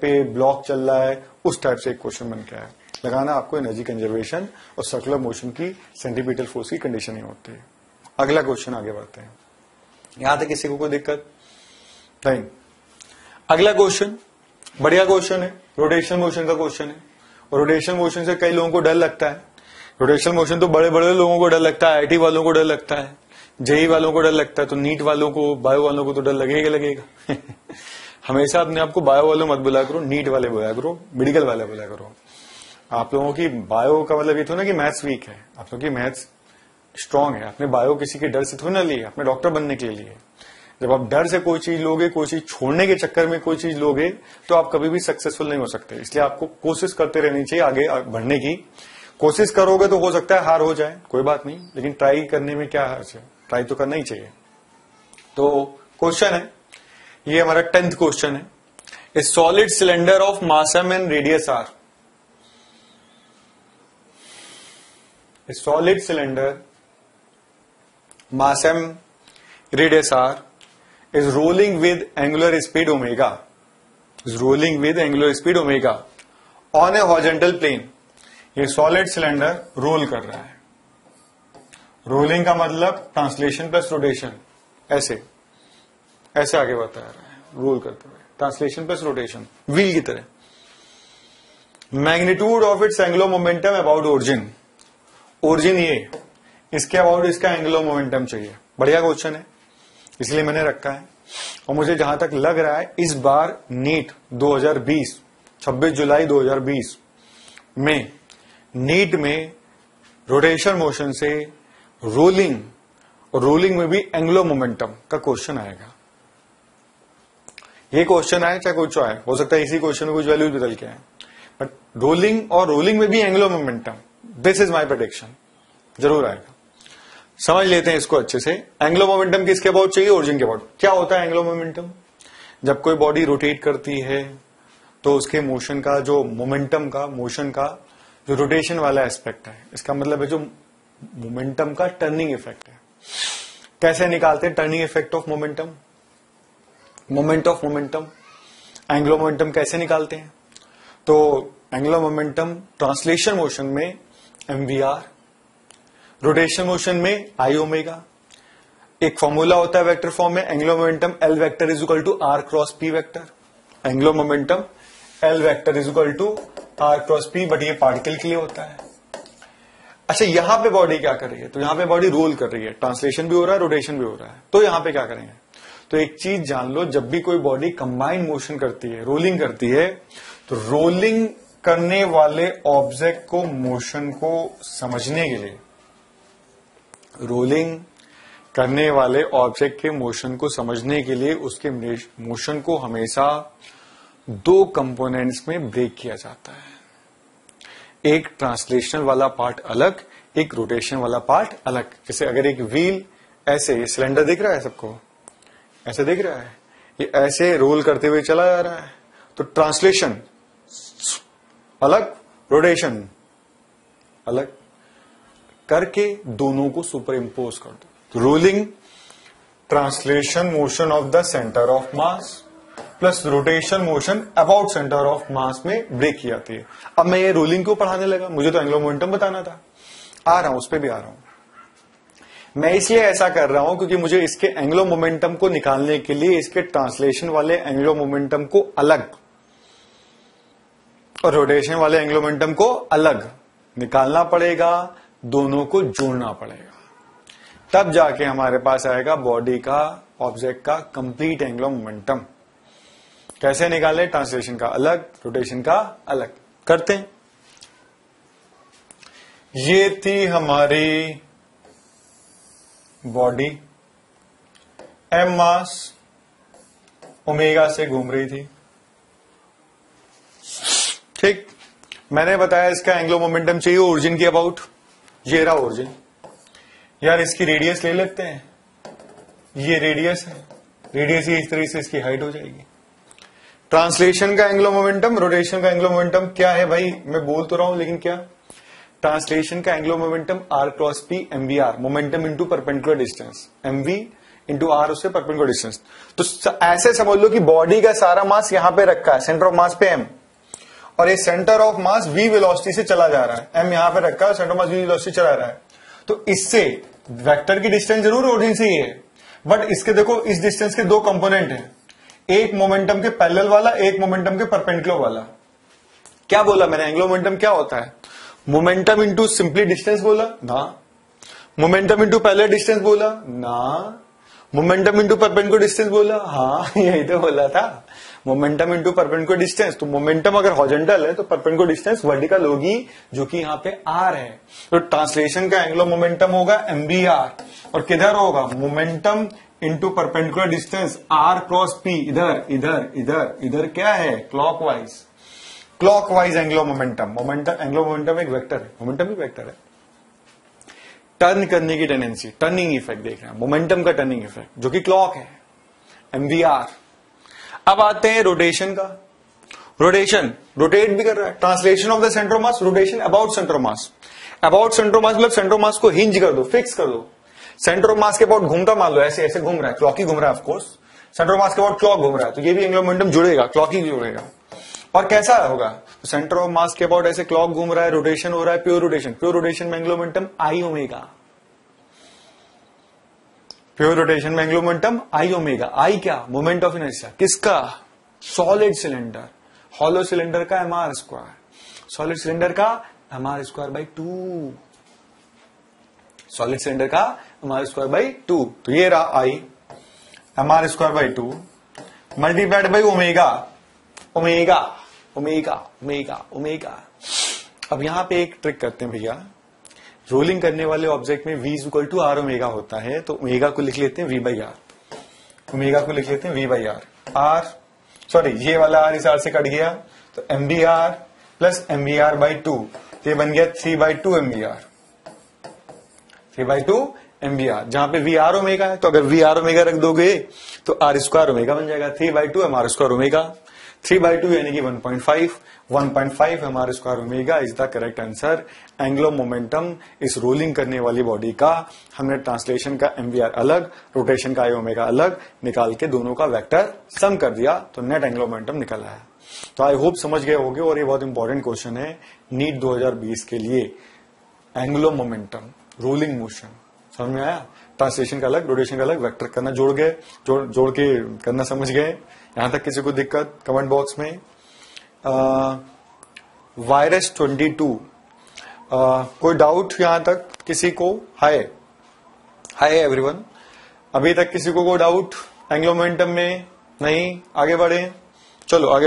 पे ब्लॉक चल रहा है, उस टाइप से एक क्वेश्चन बन के आया। लगाना आपको एनर्जी कंजर्वेशन और सर्कुलर मोशन की सेंट्रीपिटल फोर्स की कंडीशन ही होती है। अगला क्वेश्चन आगे बढ़ते हैं, यहां तक किसी को कोई दिक्कत नहीं। अगला क्वेश्चन बढ़िया क्वेश्चन है, रोटेशनल मोशन का क्वेश्चन है। और रोटेशनल मोशन से कई लोगों को डर लगता है। रोटेशनल मोशन तो बड़े बड़े लोगों को डर लगता है, आईआईटी वालों को डर लगता है, जेईई वालों को डर लगता है, तो नीट वालों को, बायो वालों को तो डर लगेगा। हमेशा अपने आपको बायो वालों मत बुला करो, नीट वाले बुलाया करो, मेडिकल वाले बुलाया करो। आप लोगों की बायो का मतलब ये थोड़ा ना कि मैथ्स वीक है, आप लोगों की मैथ्स स्ट्रांग है। आपने बायो किसी के डर से थोड़ी ना ली, आपने डॉक्टर बनने के लिए। जब आप डर से कोई चीज लोगे, कोई चीज छोड़ने के चक्कर में कोई चीज लोगे, तो आप कभी भी सक्सेसफुल नहीं हो सकते। इसलिए आपको कोशिश करते रहनी चाहिए, आगे बढ़ने की कोशिश करोगे तो हो सकता है हार हो जाए, कोई बात नहीं, लेकिन ट्राई करने में क्या हर्ज है, ट्राई तो करना ही चाहिए। तो क्वेश्चन है ये हमारा 10th क्वेश्चन है। A solid cylinder of मासम and radius R, a solid cylinder मासम radius R is rolling with angular speed omega, is rolling with angular speed omega on a horizontal plane. ये solid cylinder roll कर रहा है। Rolling का मतलब translation plus rotation, ऐसे ऐसे आगे बढ़ता रहा है, roll करते हुए, translation plus rotation, wheel की तरह। Magnitude of its angular momentum about origin, origin ये, इसके about इसका angular momentum चाहिए। बढ़िया क्वेश्चन है, इसलिए मैंने रखा है। और मुझे जहां तक लग रहा है इस बार नीट 2020 26 जुलाई 2020 में नीट में रोटेशन मोशन से रोलिंग और रोलिंग में भी एंगुलर मोमेंटम का क्वेश्चन आएगा। ये क्वेश्चन आए चाहे कुछ आए, हो सकता है इसी क्वेश्चन में कुछ वैल्यूज बदल के आए, बट रोलिंग और रोलिंग में भी angular momentum, this is my prediction, जरूर आएगा। समझ लेते हैं इसको अच्छे से। एंगुलर मोमेंटम किसके अबाउट चाहिए, ओरिजिन के अबाउट। क्या होता है एंगुलर मोमेंटम? जब कोई बॉडी रोटेट करती है तो उसके मोशन का जो मोमेंटम का, मोशन का जो रोटेशन वाला एस्पेक्ट है, इसका मतलब है जो मोमेंटम का टर्निंग इफेक्ट है। कैसे निकालते हैं turning effect of momentum, moment of momentum, angular momentum कैसे निकालते हैं? तो एंगुलर मोमेंटम ट्रांसलेशन मोशन में एमवीआर, रोटेशन मोशन में आई ओमेगा। एक फॉर्मूला होता है वेक्टर फॉर्म में, angular momentum L vector is equal to R cross P vector, angular momentum L vector is equal to R cross P, but ये particle के लिए होता है। अच्छा, यहां पे बॉडी क्या कर रही है? तो यहां पे बॉडी रोल कर रही है, ट्रांसलेशन भी हो रहा है, रोटेशन भी हो रहा है, तो यहां पे क्या करेंगे? तो एक चीज जान लो, जब भी कोई बॉडी कंबाइन मोशन करती है, रोलिंग करती है, तो रोलिंग करने वाले ऑब्जेक्ट को, मोशन को समझने के लिए, रोलिंग करने वाले ऑब्जेक्ट के मोशन को समझने के लिए उसके मोशन को हमेशा दो कंपोनेंट्स में ब्रेक किया जाता है। एक ट्रांसलेशनल वाला पार्ट अलग, एक रोटेशन वाला पार्ट अलग। जैसे अगर एक व्हील ऐसे, ये सिलेंडर दिख रहा है सबको, ऐसे दिख रहा है, ये ऐसे रोल करते हुए चला जा रहा है, तो ट्रांसलेशन अलग, रोटेशन अलग करके दोनों को सुपर इम्पोज कर दो। Rolling translation motion of the centre of mass plus rotation motion about centre of mass में ब्रेक की जाती है। अब मैं ये रोलिंग क्यों पढ़ाने लगा, मुझे तो एंगुलर मोमेंटम बताना था, आ रहा हूं, उस पर भी आ रहा हूं। मैं इसलिए ऐसा कर रहा हूं क्योंकि मुझे इसके एंगुलर मोमेंटम को निकालने के लिए इसके ट्रांसलेशन वाले एंगुलर मोमेंटम को अलग और रोटेशन वाले एंगुलर मोमेंटम को अलग निकालना पड़ेगा, दोनों को जोड़ना पड़ेगा, तब जाके हमारे पास आएगा बॉडी का, ऑब्जेक्ट का कंप्लीट एंगुलर मोमेंटम। कैसे निकाले? ट्रांसलेशन का अलग, रोटेशन का अलग करते हैं। ये थी हमारी बॉडी, एम मास ओमेगा से घूम रही थी, ठीक। मैंने बताया इसका एंगुलर मोमेंटम चाहिए ओरिजिन के अबाउट, ये रहा ओरिजिन। यार इसकी रेडियस ले लेते हैं, ये रेडियस है, रेडियस ये इस तरीके से इसकी हाइट हो जाएगी। ट्रांसलेशन का एंगुलर मोमेंटम, रोटेशन का एंगुलर मोमेंटम क्या है भाई, मैं बोल तो रहा हूं, लेकिन क्या? ट्रांसलेशन का angular momentum R cross P MVR, momentum into perpendicular distance, MV into R उससे परपेंडिकुलर डिस्टेंस। तो ऐसे समझ लो कि बॉडी का सारा मास यहां पे रखा है, सेंटर ऑफ मास पे एम, और ये centre of mass V velocity से चला जा रहा है। एम यहां पे रखा है, centre of mass V velocity चला रहा है। तो इससे वेक्टर की डिस्टेंस जरूर ओरिजिन से ही है, बट इसके देखो इस डिस्टेंस के दो कंपोनेंट हैं, एक मोमेंटम के पैरेलल वाला, एक मोमेंटम के परपेंडिकुलर वाला। क्या बोला मैंने एंगुलर मोमेंटम क्या होता है? मोमेंटम इंटू सिंपली डिस्टेंस बोला ना, मोमेंटम इंटू पैरेलल डिस्टेंस बोला ना, मोमेंटम इंटू परपेंडिकुलर डिस्टेंस बोला, हाँ यही तो बोला था, मोमेंटम इंटू परपेंडिकुलर डिस्टेंस। तो मोमेंटम अगर हॉरिजॉन्टल है तो परपेंडिकुलर डिस्टेंस वर्टिकल होगी, जो कि यहाँ पे आर है। तो ट्रांसलेशन का एंगुलर मोमेंटम होगा एमबीआर, और किधर होगा? Momentum into perpendicular distance R cross P. इधर इधर इधर इधर क्या है? Clockwise, clockwise angular momentum. Momentum angular momentum एक वेक्टर है, मोमेंटम भी वेक्टर है। टर्न करने की टेंडेंसी, टर्निंग इफेक्ट देख रहे हैं, मोमेंटम का टर्निंग इफेक्ट, जो कि क्लॉक है, एमवीआर। अब आते हैं रोटेशन का। रोटेशन, रोटेट भी कर रहा है, translation of the centre of mass, rotation about centre of mass. About centre of mass मतलब सेंटर ऑफ मास को हिंज कर दो, फिक्स कर दो। सेंटर ऑफ मास के अबाउट घूमता मान लो, ऐसे ऐसे घूम रहा है, क्लॉक ही घूम रहा है ऑफकोर्स, सेंटर ऑफ मास के अबाउट क्लॉक घूम रहा है, तो ये भी एंगुलर मोमेंटम जुड़ेगा, क्लॉक ही जुड़ेगा। और कैसा होगा? तो सेंटर ऑफ मास के अबाउट ऐसे क्लॉक घूम रहा है, रोटेशन हो रहा है, प्योर रोटेशन। प्योर रोटेशन में angular momentum I omega, pure rotation में angular momentum I omega. I क्या? Moment of inertia. किसका? सॉलिड सिलेंडर, हॉलो सिलेंडर का M R square, solid cylinder का M R square by 2, solid cylinder का M R square by 2। तो ये रहा I M R square by 2 multiplied by omega, omega omega omega omega. अब यहां पे एक ट्रिक करते हैं भैया, रोलिंग करने वाले ऑब्जेक्ट में v equal to R omega होता है, तो ओमेगा को लिख लेते हैं v बाई आर, ओमेगा को लिख लेते हैं v by R. R sorry ये वाला आर इस आर से कट गया, तो M B R plus M B R by 2, ये बन गया 3/2 M B R, 3/2 M B R. जहां पे वी आर ओमेगा है, तो अगर वी आर ओमेगा रख दोगे तो आर स्क्वायर ओमेगा बन जाएगा, 3/2 एम आर स्क्वायर ओमेगा। 3/2 यानी कि 1.5, 1.5 M R square omega is the correct answer. Angular momentum इस रोलिंग करने वाली बॉडी का हमने ट्रांसलेशन का एमवीआर अलग, रोटेशन का आई ओमेगा अलग निकाल के दोनों का वेक्टर सम कर दिया, तो नेट एंगुलर मोमेंटम निकल आया। तो आई होप समझ गए होंगे, और ये बहुत इंपॉर्टेंट क्वेश्चन है नीट 2020 के लिए। एंगुलर मोमेंटम, रोलिंग मोशन, समझ में आया? ट्रांसलेशन का अलग, रोटेशन का अलग, वेक्टर करना जोड़ गए, जोड़ के करना समझ गए। यहां तक किसी को दिक्कत कमेंट बॉक्स में। वायरस 22 कोई डाउट यहां तक किसी को? हाय हाय एवरीवन, अभी तक किसी को कोई डाउट एंगुलर मोमेंटम में नहीं? आगे बढ़े, चलो आगे बढ़े।